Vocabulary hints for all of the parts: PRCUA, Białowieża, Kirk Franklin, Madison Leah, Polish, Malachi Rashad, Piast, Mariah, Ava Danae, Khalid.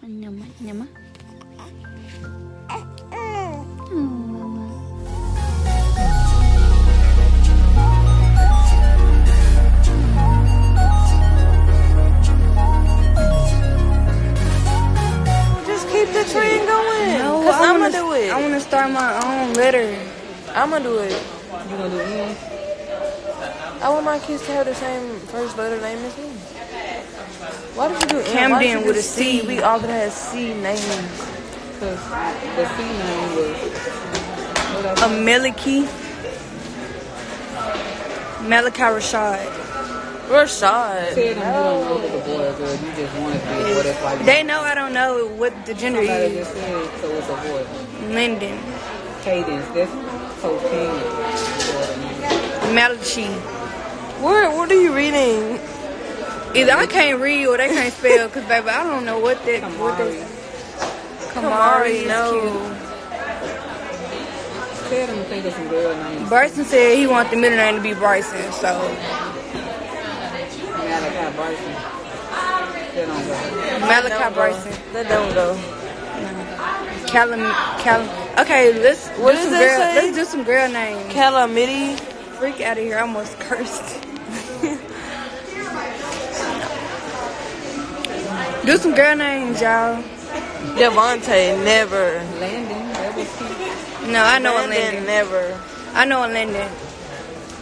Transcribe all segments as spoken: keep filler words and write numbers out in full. Mama, mama. Oh, mama. Just keep the train going. No, cause I'm gonna do it. I wanna start my own litter. I'm gonna do it. You gonna do it? I want my kids to have the same first letter name as me. Why did you do Camden with a C? C? We all gonna have C names. Cause the C name was a Meliki, Malachi Rashad. Rashad. Said no. You don't know if it's a boy or girl. You just want to be what it's like. They know I don't know what the gender is. Just said, so it's a boy. Linden. Cadence. That's so king. Malachi. What? What are you reading? Either I can't read or they can't spell, because, baby, I don't know what that... Kamari. What those, Kamari, Kamari no. Cute. Tell them to think of some girl names. Bryson said he wanted the middle name to be Bryson, so... Malachi Bryson. That don't go. Malachi don't Bryson. Go. That don't go. No. Calam... Calam... Okay, let's... What does that girl, say? Let's do some girl names. Calamity. Freak out of here. I almost cursed. Do some girl names, y'all. Devontae, never. Landon, that was cute. No, I know Landon, a Landon. Never. I know a Landon.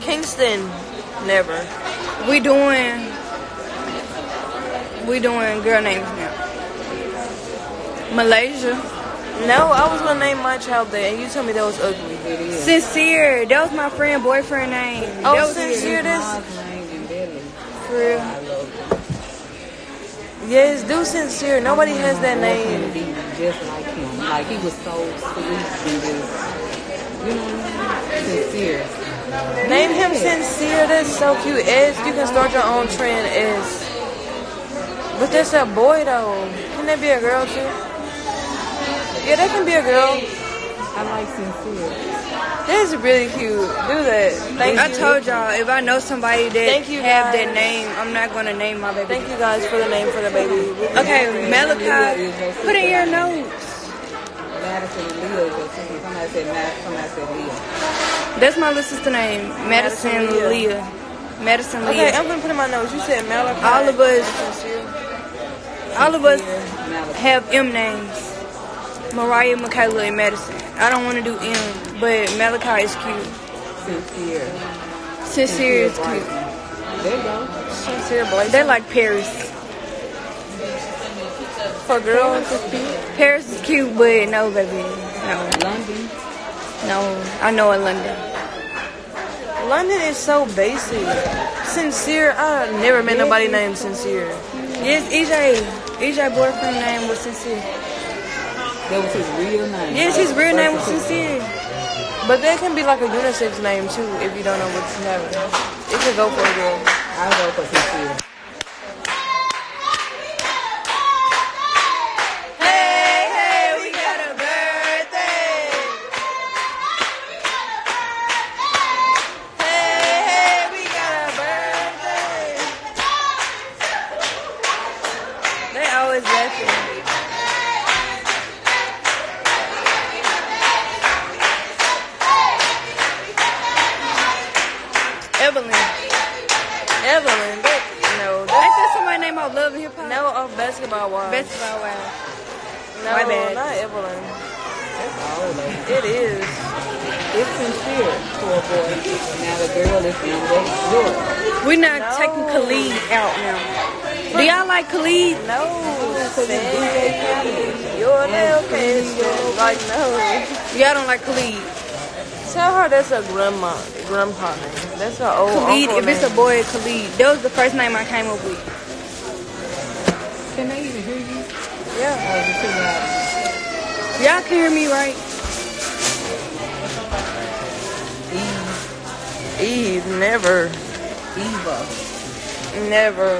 Kingston, never. We doing... We doing girl names now. Malaysia. No, I was gonna name my child that, and you told me that was ugly. Sincere. That was my friend boyfriend name. Oh, that was Sincere, this. For real. Yes, do Sincere. Nobody has that name. Just like him. Like, he was so sweet and just, you know, sincere. Name him Sincere. That's so cute. Ez, you can start your own trend, Ez. But that's a boy, though. Can that be a girl, too? Yeah, that can be a girl. I like Sincere. That's really cute. Do that. Thank I you. told y'all, if I know somebody that you, have guys. that name, I'm not going to name my baby. Thank you guys for the name for the baby. Okay, okay. Malachi, put in your notes. Madison Leo. Somebody said Madison, somebody said Leo. That's my little sister's name, Madison Leah. Madison Leah. Okay, I'm going to put in my notes. You said Malachi. All of us, all of us have M names. Mariah, Michaela, and Madison. I don't want to do M, but Malachi is cute. Sincere. Sincere is cute. There you go. Sincere boys. They like Paris. For girls, Paris is cute, but no, baby. No. London. No, I know in London. London is so basic. Sincere, I never met nobody named Sincere. Yes, E J. E J's boyfriend name was Sincere. That was his real name. Yes, his real name was Sincere. But that can be like a unisex name, too, if you don't know what's happening. It could go for a girl. I'll go for Sincere. Hey, hey, we got a birthday. Hey, hey, we got a birthday. They always laughing. Evelyn, but no. Ain't that somebody named I Love Hip Hop? No, of Basketball Wives. Basketball Wives. No, My bad. Not Evelyn. That's all like it is. It's Sincere for a boy. Now the girl is in the We're not no. taking Khalid out now. Do y'all like Khalid? No. Your nail paints like no. Y'all don't like Khalid. Tell her that's a grandma, grandpa name. That's her old Khalid, if it's name. a boy, Khalid. That was the first name I came up with. Can they even hear you? Yeah. Y'all can hear me, right? Eve. Eve, never. Eva. Never.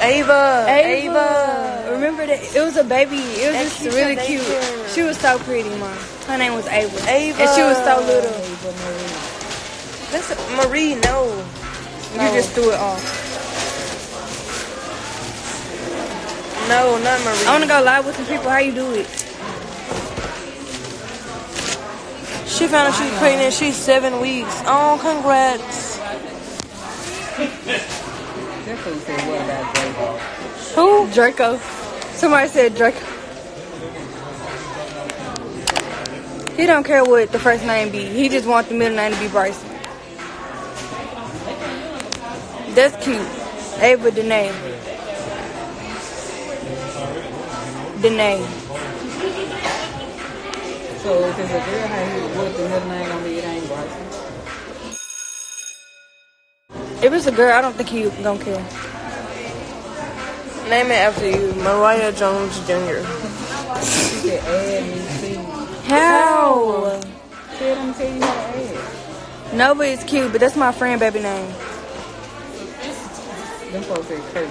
Ava. Ava. Ava. Remember that? It was a baby. It was and just really cute. Her. She was so pretty, Mom. Her name was Ava. Ava. And she was so little. Ava Marie. That's Marie, no. no. You just threw it off. No, not Marie. I want to go live with some people. How you do it? She found out she's pregnant. She's seven weeks. Oh, congrats. Who? Draco. Somebody said Draco. He don't care what the first name be. He just wants the middle name to be Bryson. That's cute. Ava Danae. Danae. So if it's a girl, how you what the middle name gonna be? It ain't Bryson. If it's a girl, I don't think he don't care. Name it after you, Mariah Jones Junior She can add me too. How? She didn't tell you how to add. No, but it's cute. But that's my friend baby name. Them folks say Kirk.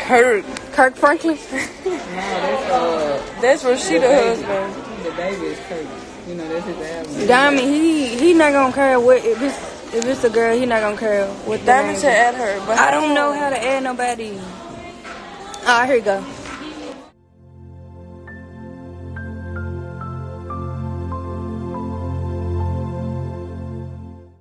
Kirk. Kirk Franklin? No, that's, uh... that's Rasheedah's husband. The baby is Kirk. You know, that's his album. Diamond, he, he not gonna care what... If it's, if it's a girl, he not gonna care what the Diamond should add her, but... I don't know how to add nobody. Oh, here you go.